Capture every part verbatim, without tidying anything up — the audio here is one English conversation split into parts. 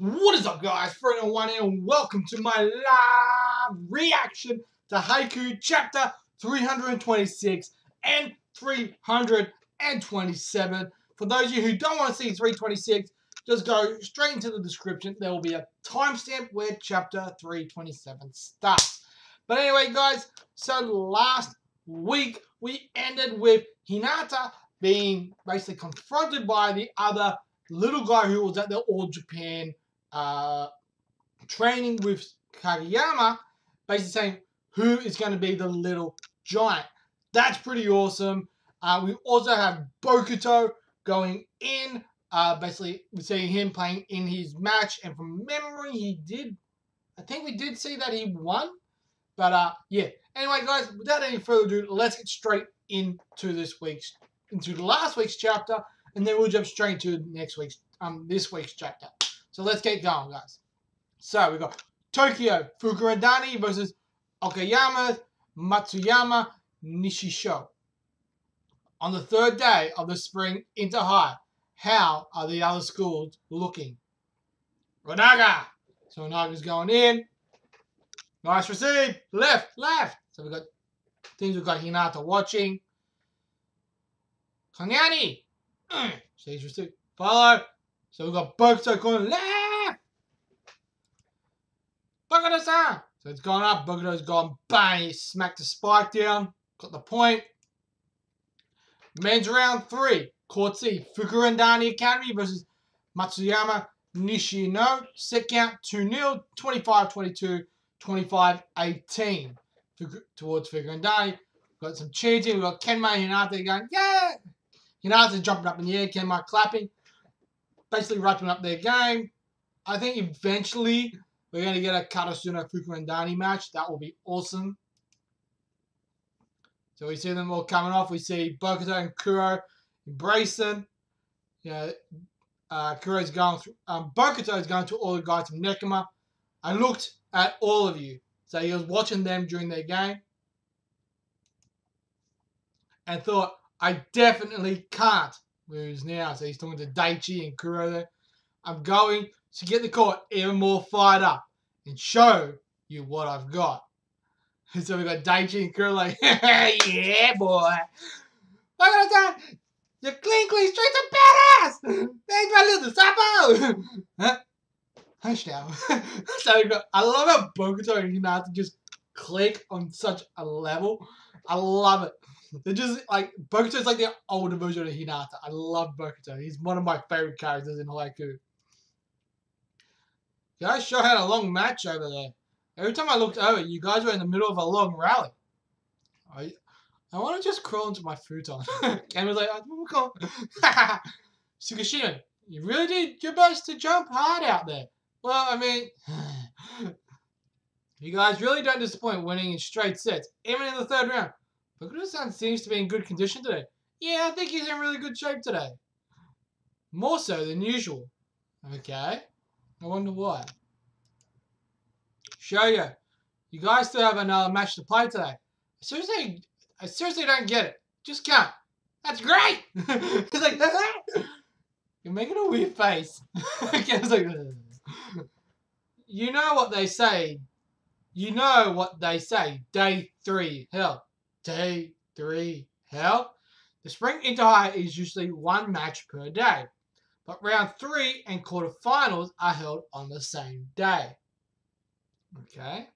What is up, guys? Frino one here, and welcome to my live reaction to Haikyuu chapter three hundred twenty-six and three hundred twenty-seven. For those of you who don't want to see three twenty-six, just go straight into the description. There will be a timestamp where chapter three twenty-seven starts. But anyway, guys, so last week we ended with Hinata being basically confronted by the other little guy who was at the All Japan Uh, training with Kageyama, basically saying who is going to be the little giant. That's pretty awesome. Uh, we also have Bokuto going in. Uh, basically, we're seeing him playing in his match, and from memory, he did. I think we did see that he won. But uh, yeah. Anyway, guys, without any further ado, let's get straight into this week's, into the last week's chapter, and then we'll jump straight to next week's, um, this week's chapter. So let's get going, guys. So we've got Tokyo, Fukurōdani versus Okayama Matsuyama Nishisho. On the third day of the spring inter-high, how are the other schools looking? Ronaga. So Ronaga's going in. Nice receive. Left, left. So we've got things we've got Hinata watching. Konyani. Mm. So he's received. Follow. So we've got Bokuto going left! Bokuto-san! So it's gone up, Bokuto's gone, bang, he smacked the spike down, got the point. Men's round three, Court C, Fukurōdani Academy versus Matsuyama Nishino. Set count two nil, twenty-five twenty-two, twenty-five eighteen. Towards Fukurōdani, we've got some cheating, we've got Kenma and Hinata going, yeah! Hinata jumping up in the air, Kenma clapping. Basically wrapping up their game. I think eventually we're going to get a Karasuno Fukurōdani match. That will be awesome. So we see them all coming off. We see Bokuto and Kuroo embracing. You know, uh, Kuro's going through. Um, Bokuto is going to all the guys from Nekoma. I looked at all of you. So he was watching them during their game and thought, I definitely can't lose now. So he's talking to Daichi and Kuroo there. I'm going to get the court even more fired up and show you what I've got. And so we got Daichi and Kuroo like, yeah, boy. What have I done? Your clean, clean streets are badass. Thanks, my little disciple. Huh? Hush now. So we got, I love how Bokuto and Hinata just click on such a level. I love it. They're just like, Bokuto's like the older version of Hinata. I love Bokuto. He's one of my favorite characters in Haikyuu. You guys sure had a long match over there. Every time I looked over, you guys were in the middle of a long rally. I, I want to just crawl into my futon. And was like, oh, cool. Tsukishima, you really did your best to jump hard out there. Well, I mean, you guys really don't disappoint winning in straight sets, even in the third round. Bokuto-san seems to be in good condition today. Yeah, I think he's in really good shape today. More so than usual. Okay. I wonder why. Shouyou, you guys still have another match to play today. Seriously, I seriously don't get it. Just can't. That's great! He's like, you're making a weird face. Okay, I was like, you know what they say. You know what they say. Day three, hell. Day three, hell. The spring inter-high is usually one match per day, but round three and quarterfinals are held on the same day. Okay.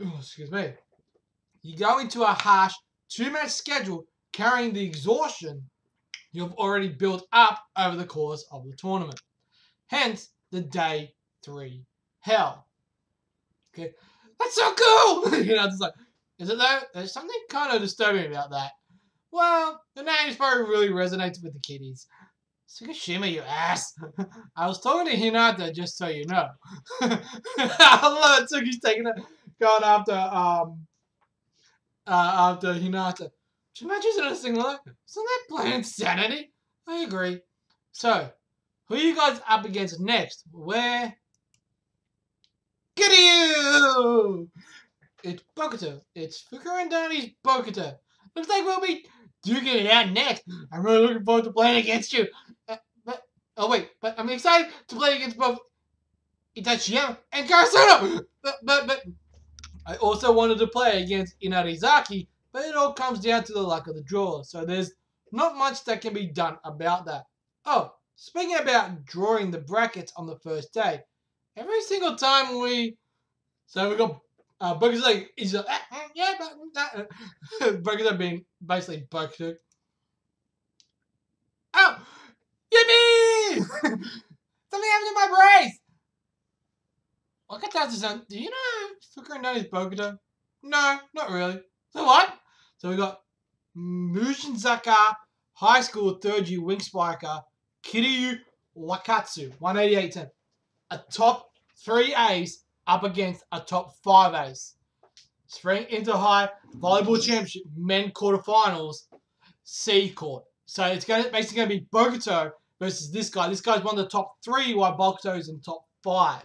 Ooh, excuse me. You go into a harsh two-match schedule carrying the exhaustion you've already built up over the course of the tournament. Hence the day three, hell. Okay. That's so cool. You know, just like. Is it though? There's something kind of disturbing about that. Well, the name's probably really resonates with the kiddies. Tsukishima, you ass. I was talking to Hinata, just so you know. I love it. Tsuki's taking it, going after um, uh, after Hinata. Too much isn't a single look. Isn't that plain insanity? I agree. So, who are you guys up against next? Where? Kiryū! It's Bokuto. It's Fukurōdani's Bokuto. Looks like we'll be duking it out next. I'm really looking forward to playing against you. Uh, but Oh wait, but I'm excited to play against both Itachiyama and Karasuno! But, but, but, I also wanted to play against Inarizaki, but it all comes down to the luck of the draw, so there's not much that can be done about that. Oh, speaking about drawing the brackets on the first day, every single time we... So we got uh, Bokuto like, he's like, ah, ah, yeah, but... Ah. Bokuto being basically Bokuto. Oh! Yippee! Something happened to my brace! Wakatsu-san, do you know Fukurōdani is Bokuto? No, not really. So what? So we got Mujinzaka High School third year Wing Spiker Kiryū Wakatsu, one eighty-eight ten. A top three A's up against a top five A's. Spring Inter High Volleyball Championship Men Quarterfinals C Court. So it's going to, basically going to be Bokuto versus this guy. This guy's one of the top three, while Bokuto is in top five.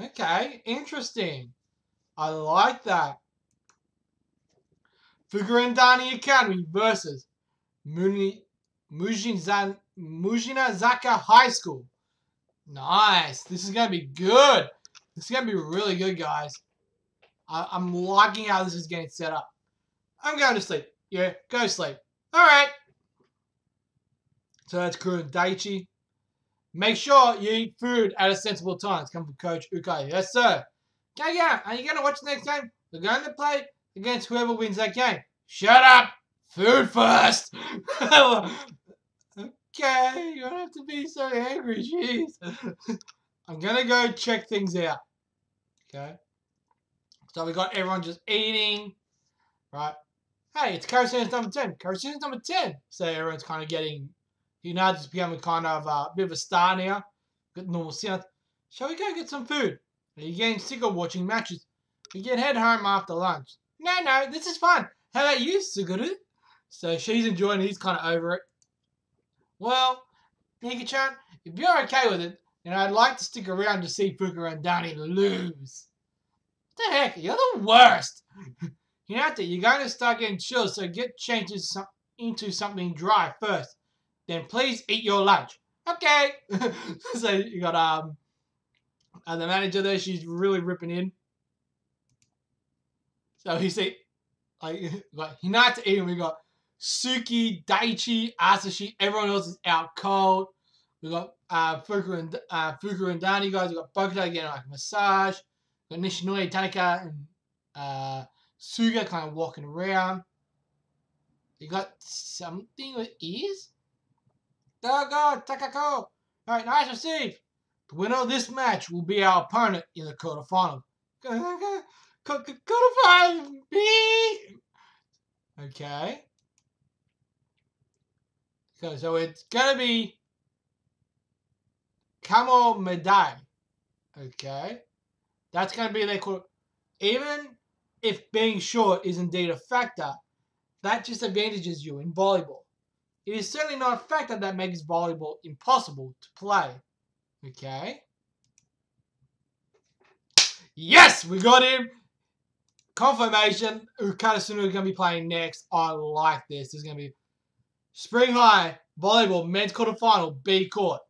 Okay, interesting. I like that. Fukurōdani Academy versus Muni, Mujinzan, Mujinazaka High School. Nice. This is going to be good. This is going to be really good, guys. I, I'm liking how this is getting set up. I'm going to sleep. Yeah, go sleep. All right. So that's Kuroo and Daichi. Make sure you eat food at a sensible time. It's coming from Coach Ukai. Yes, sir. Okay, yeah. Are you going to watch the next game? We're going to play against whoever wins that game. Shut up. Food first. Okay. You don't have to be so angry. Jeez. I'm going to go check things out. Okay. So we got everyone just eating. Right. Hey, it's Karasuno's number ten. Karasuno's number ten. So everyone's kind of getting... Hinata's becoming kind of uh, a bit of a star now. Got normal sounds. Shall we go get some food? Are you getting sick of watching matches? We can head home after lunch. No, no, this is fun. How about you, Suguru? So she's enjoying it. He's kind of over it. Well, Nika-chan, if you're okay with it, then I'd like to stick around to see Fukurōdani lose. What the heck? You're the worst. Hinata, you're going to start getting chill, so get changed into something dry first. Then please eat your lunch. Okay. So you got um, uh, the manager there. She's really ripping in. So he said, like, like Hinata eating. We got Suki, Daichi, Asahi. Everyone else is out cold. We got uh, Fuku and uh, Fuku and Dani guys. We got Bokuto getting like a massage. We got Nishinoya, Tanaka, and uh, Suga kind of walking around. You got something with ears. Oh God, Takako! Alright, nice receive! The winner of this match will be our opponent in the quarterfinal. Quarterfinal B! Okay. So, so it's gonna be Kamomedai. Okay. That's gonna be their quarter. Even if being short is indeed a factor, that just advantages you in volleyball. It is certainly not a factor that makes volleyball impossible to play. Okay. Yes! We got him! Confirmation. Karasuno is going to be playing next. I like this. This is going to be Spring High Volleyball Men's Quarterfinal B Court.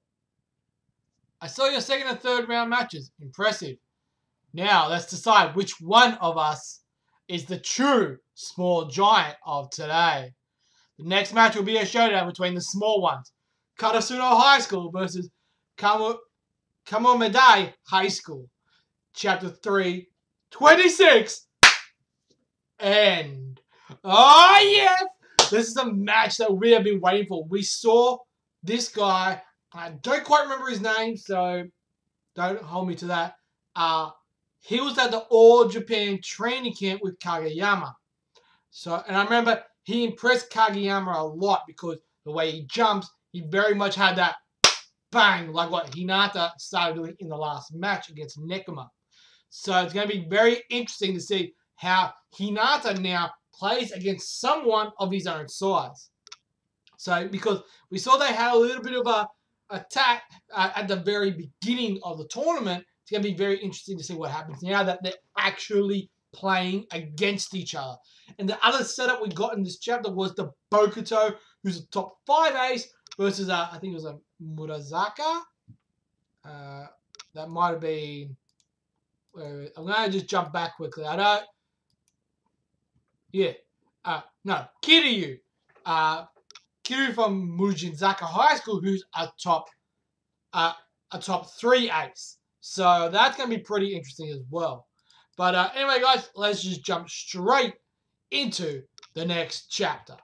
I saw your second and third round matches. Impressive. Now, let's decide which one of us is the true small giant of today. The next match will be a showdown between the small ones. Karasuno High School versus Kamo, Kamomedai High School. Chapter three, twenty-six. End. Oh, yes! This is a match that we have been waiting for. We saw this guy. I don't quite remember his name, so don't hold me to that. Uh, he was at the All Japan training camp with Kageyama. So, and I remember... He impressed Kageyama a lot because the way he jumps, he very much had that bang, like what Hinata started doing in the last match against Nekoma. So it's going to be very interesting to see how Hinata now plays against someone of his own size. So because we saw they had a little bit of a attack uh, at the very beginning of the tournament, it's going to be very interesting to see what happens now that they're actually playing against each other. And the other setup we got in this chapter was the Bokuto, who's a top five ace, versus, a, I think it was a Murasaka. Uh, that might be. Where, I'm gonna just jump back quickly. I don't. Yeah. Uh, no, Kiryu. Uh, Kiryu from Mujinzaka High School, who's a top, uh, a top three ace. So that's gonna be pretty interesting as well. But uh, anyway, guys, let's just jump straight into the next chapter.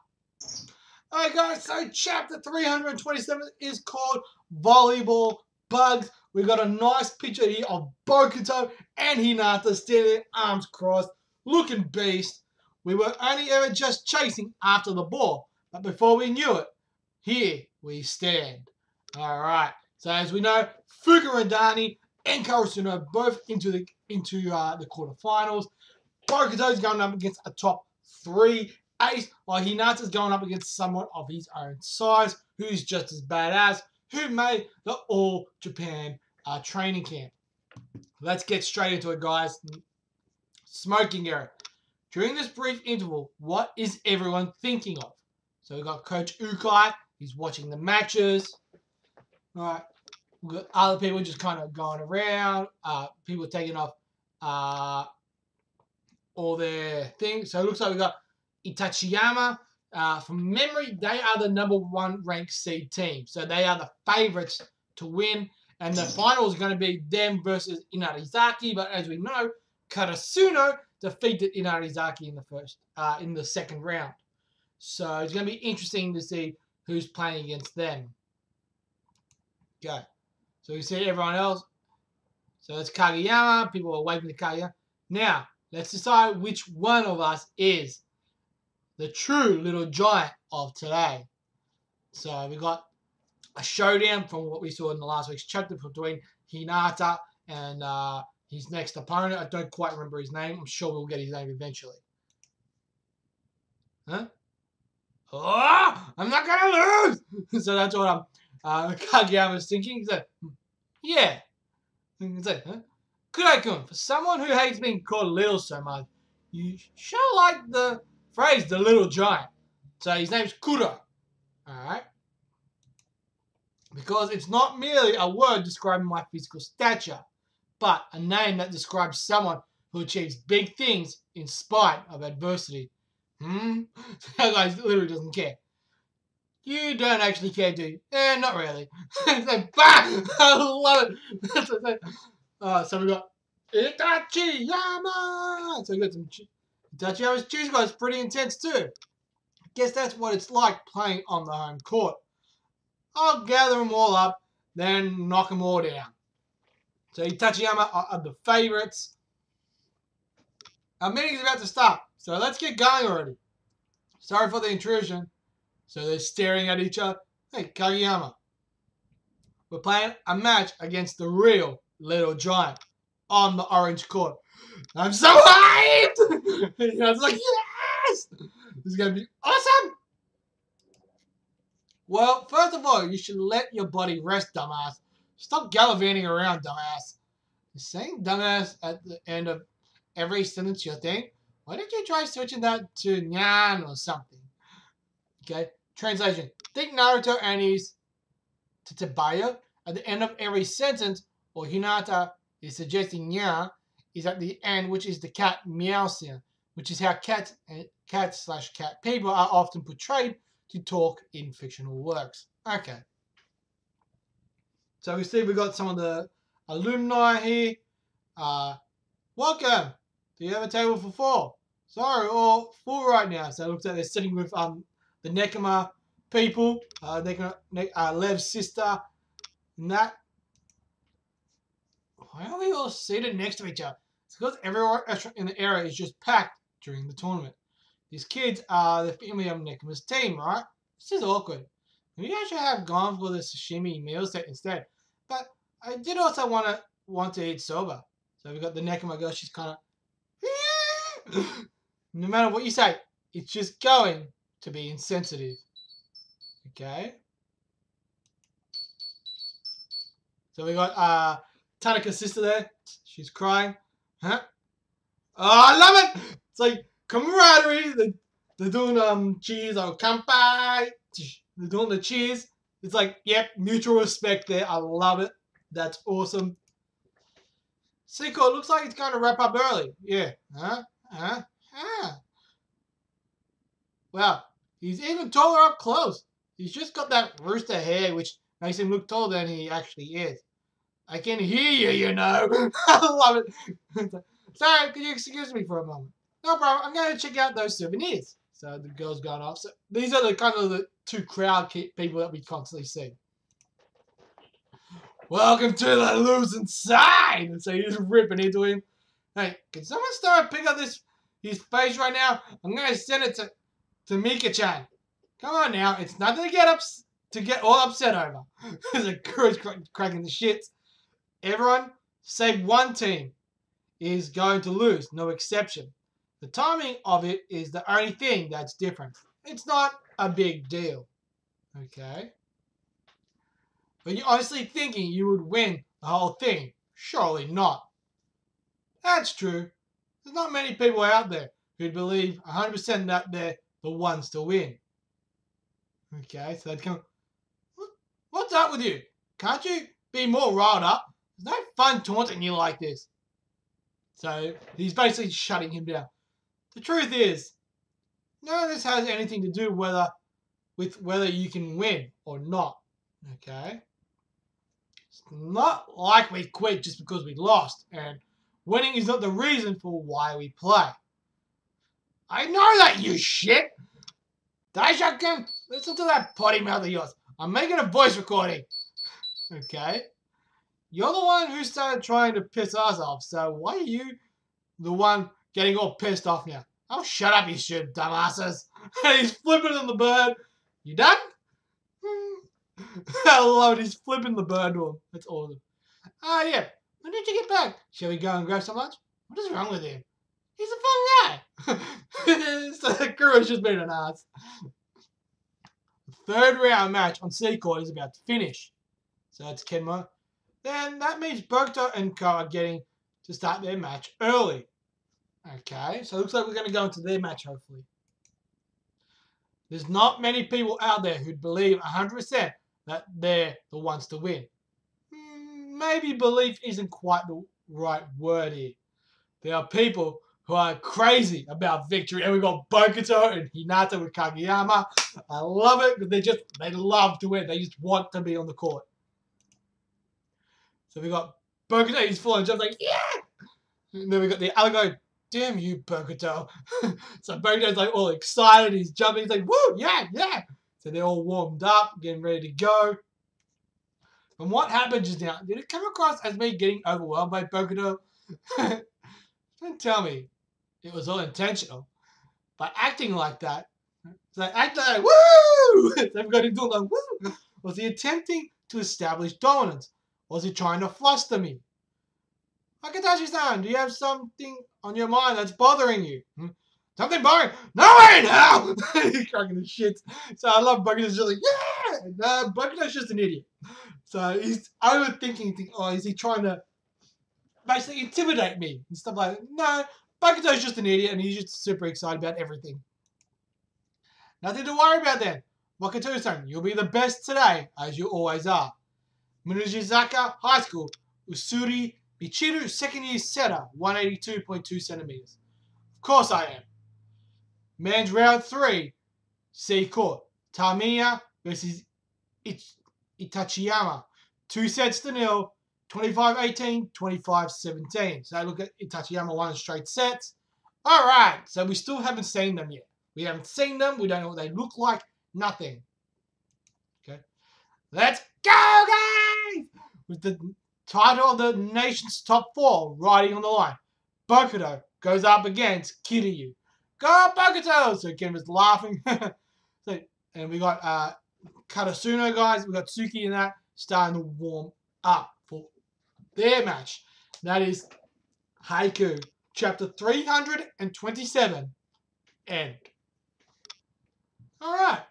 Alright guys, so chapter three hundred twenty-seven is called Volleyball Bugs. We got a nice picture here of Bokuto and Hinata standing arms crossed, looking beast. We were only ever just chasing after the ball, but before we knew it, here we stand. Alright, so as we know, Fukurōdani and Karasuno are both into the into uh, the quarterfinals. Bokuto's going up against a top three ace, while Hinata's going up against someone of his own size, who's just as badass, who made the All Japan uh, training camp. Let's get straight into it, guys. Smoking error. During this brief interval, what is everyone thinking of? So we've got Coach Ukai, he's watching the matches. All right. We've got other people just kind of going around. Uh, people taking off uh, all their things. So it looks like we've got Itachiyama. Uh, from memory, they are the number one ranked seed team. So they are the favourites to win. And the final is going to be them versus Inarizaki. But as we know, Karasuno defeated Inarizaki in the first, uh, in the second round. So it's going to be interesting to see who's playing against them. Go. So you see everyone else. So it's Kageyama. People are waving to Kageyama. Now, let's decide which one of us is the true little giant of today. So we got a showdown from what we saw in the last week's chapter between Hinata and uh, his next opponent. I don't quite remember his name. I'm sure we'll get his name eventually. Huh? Oh, I'm not going to lose! So that's what I'm uh, Kageyama's thinking. He's like, yeah. He's like, huh? Kuda-kun, for someone who hates being called little so much, you sure like the phrase, the little giant. So his name's Kuda. Alright? Because it's not merely a word describing my physical stature, but a name that describes someone who achieves big things in spite of adversity. Hmm? That guy literally doesn't care. You don't actually care, do you? Eh, not really. It's like, bah! I love it! Uh, so we got Itachiyama! So we got some... Daichi's juice guy is pretty intense too. I guess that's what it's like playing on the home court. I'll gather them all up, then knock them all down. So Itachiyama are, are the favourites. Our meeting's about to start, so let's get going already. Sorry for the intrusion. So they're staring at each other. Hey, Kageyama. We're playing a match against the real little giant on the orange court. I'm so hyped! And I was like, yes! This is going to be awesome! Well, first of all, you should let your body rest, dumbass. Stop gallivanting around, dumbass. You're saying dumbass at the end of every sentence you're saying? Why don't you try switching that to nyan or something? Okay, translation. Think Naruto and his Tatabayo at the end of every sentence, or Hinata is suggesting nyan, is at the end, which is the cat meow sound, which is how cats and cats slash cat people are often portrayed to talk in fictional works. Okay. So we see we got some of the alumni here. Uh, welcome. Do you have a table for four? Sorry, all full right now. So it looks like they're sitting with um the Nekoma people. Uh, Nekoma, ne uh, Lev's sister, and that. Why are we all seated next to each other? It's because every restaurant in the area is just packed during the tournament. These kids are the family of Nekoma's team, right? This is awkward. Maybe I should have gone for the sashimi meal set instead. But I did also want to want to eat soba. So we got the Nekoma girl. She's kind of... No matter what you say, it's just going to be insensitive. Okay. So we got... uh. Tanaka's sister there, she's crying. Huh? Oh, I love it! It's like camaraderie. They're, they're doing um cheers or kanpai. They're doing the cheers. It's like, yep, mutual respect there. I love it. That's awesome. Seiko, it looks like it's going to wrap up early. Yeah. Huh? Huh? Huh? Wow. He's even taller up close. He's just got that rooster hair, which makes him look taller than he actually is. I can hear you, you know. I love it. Sorry, could you excuse me for a moment? No problem. I'm going to check out those souvenirs. So the girl's gone off. So these are the kind of the two crowd people that we constantly see. Welcome to the losing side. And so you're just ripping into him. Hey, can someone start picking up this his face right now? I'm going to send it to to Mika-chan. Come on now. It's nothing to get up to get all upset over. There's a girl's cracking the shits. Everyone, save one team, is going to lose, no exception. The timing of it is the only thing that's different. It's not a big deal. Okay? But you're honestly thinking you would win the whole thing. Surely not. That's true. There's not many people out there who'd believe one hundred percent that they're the ones to win. Okay, so they'd come... What, what's up with you? Can't you be more riled up? It's no fun taunting you like this. So he's basically shutting him down. The truth is, none of this has anything to do whether with whether you can win or not. Okay? It's not like we quit just because we lost, and winning is not the reason for why we play. I know that, you shit! Daishō-kun, listen to that potty mouth of yours. I'm making a voice recording. Okay? You're the one who started trying to piss us off, so why are you the one getting all pissed off now? Oh, shut up, you stupid dumbasses. He's flipping on the bird. You done? I love it. He's flipping the bird to him. That's awesome. Ah, uh, yeah. When did you get back? Shall we go and grab some lunch? What is wrong with him? He's a fun guy. So the crew's just been an ass. The third round match on Seikoy is about to finish. So that's Kenma. Then that means Bokuto and Co are getting to start their match early. Okay, so it looks like we're going to go into their match, hopefully. There's not many people out there who'd believe one hundred percent that they're the ones to win. Maybe belief isn't quite the right word here. There are people who are crazy about victory, and we've got Bokuto and Hinata with Kageyama. I love it because they just, they love to win. They just want to be on the court. So we got Bokuto, he's full on jumps like, yeah! And then we got the other guy, damn you, Bokuto. So Bokuto's like all excited, he's jumping, he's like, woo, yeah, yeah! So they're all warmed up, getting ready to go. And what happened just now? Did it come across as me getting overwhelmed by Bokuto? Don't tell me it was all intentional. By acting like that, so they act like, woo! They've got him doing like, woo! Was he attempting to establish dominance? Was he trying to fluster me? Akatashi-san, do you have something on your mind that's bothering you? Hmm? Something bothering? No way now! He's cracking the shits. So I love Bokuto's just like, yeah! No, Bokuto's just an idiot. So he's overthinking, thinking, oh, is he trying to basically intimidate me? And stuff like that. No, Bokuto's just an idiot and he's just super excited about everything. Nothing to worry about then. Wakato-san, you'll be the best today, as you always are. Mujinzaka High School, Usuri Bichiru, second year setter, one eighty-two point two centimeters. Of course I am. Men's round three, C court. Tamiya versus Ich Itachiyama. Two sets to nil, twenty-five eighteen, twenty-five seventeen. So I look at Itachiyama won straight sets. All right, so we still haven't seen them yet. We haven't seen them. We don't know what they look like. Nothing. Okay, let's go, guys! With the title of the nation's top four riding on the line. Bokuto goes up against Kiryu. Go Bokuto! So Kenma's laughing. So, and we got uh, Karasuno, guys. We got Tsuki in that starting to warm up for their match. That is Haikyuu, chapter three hundred twenty-seven. End. All right.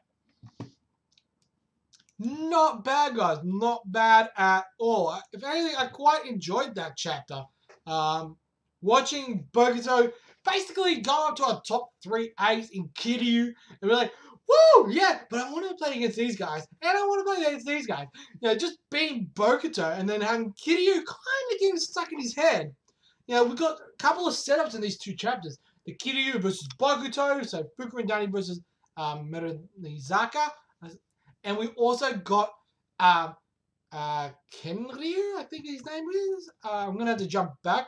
Not bad, guys. Not bad at all. If anything, I quite enjoyed that chapter. Um, watching Bokuto basically go up to our top three ace in Kiryu and be like, woo, yeah, but I want to play against these guys, and I want to play against these guys. You know, just beating Bokuto and then having Kiryu kind of getting stuck in his head. You know, we've got a couple of setups in these two chapters. The Kiryu versus Bokuto, so Fukurōdani versus um, Inarizaki. And we also got uh, uh, Kenryu, I think his name is. Uh, I'm going to have to jump back.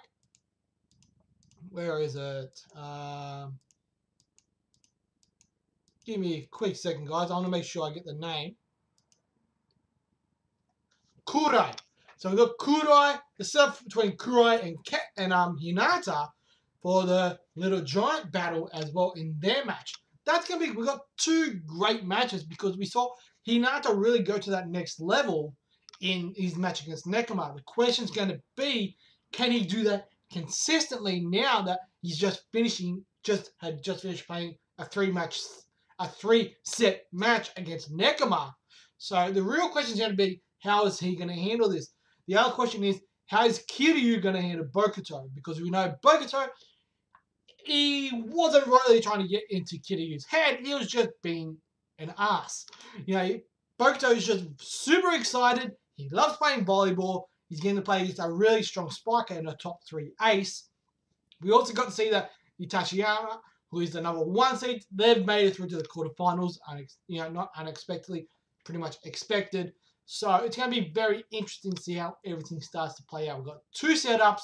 Where is it? Uh, give me a quick second, guys. I want to make sure I get the name. Kuroo. So we've got Kuroo, the stuff between Kuroo and Ke and um, Hinata for the little giant battle as well in their match. That's going to be, we've got two great matches because we saw Hinata really go to that next level in his match against Nekoma. The question's going to be, can he do that consistently now that he's just finishing, just had just finished playing a three match, a three set match against Nekoma? So the real question is going to be, how is he going to handle this? The other question is, how is Kiryu going to handle Bokuto? Because we know Bokuto, he wasn't really trying to get into Kiryu's head. He was just being an ass. You know, Bokuto is just super excited. He loves playing volleyball. He's going to play against a really strong spiker and a top three ace. We also got to see that Itachiyama, who is the number one seed, they've made it through to the quarterfinals. You know, not unexpectedly, pretty much expected. So it's going to be very interesting to see how everything starts to play out. We've got two setups.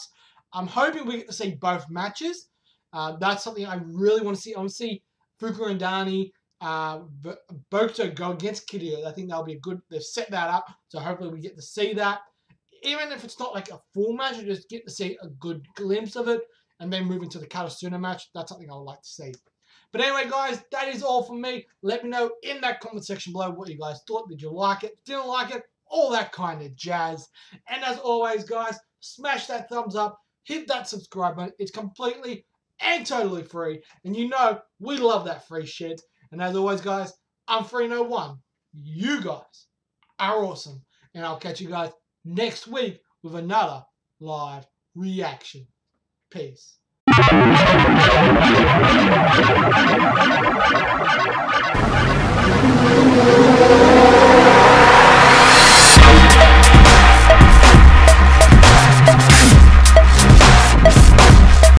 I'm hoping we get to see both matches. Uh, that's something I really want to see. I want to see Fukurōdani, uh, Bokuto go against Kiryu. I think that'll be a good. They've set that up, so hopefully we get to see that. Even if it's not like a full match, you just get to see a good glimpse of it, and then move into the Karasuno match. That's something I would like to see. But anyway, guys, that is all from me. Let me know in that comment section below what you guys thought. Did you like it? Didn't like it? All that kind of jazz. And as always, guys, smash that thumbs up. Hit that subscribe button. It's completely and totally free. And you know we love that free shit. And as always, guys, I'm Frino one. You guys are awesome. And I'll catch you guys next week with another live reaction. Peace.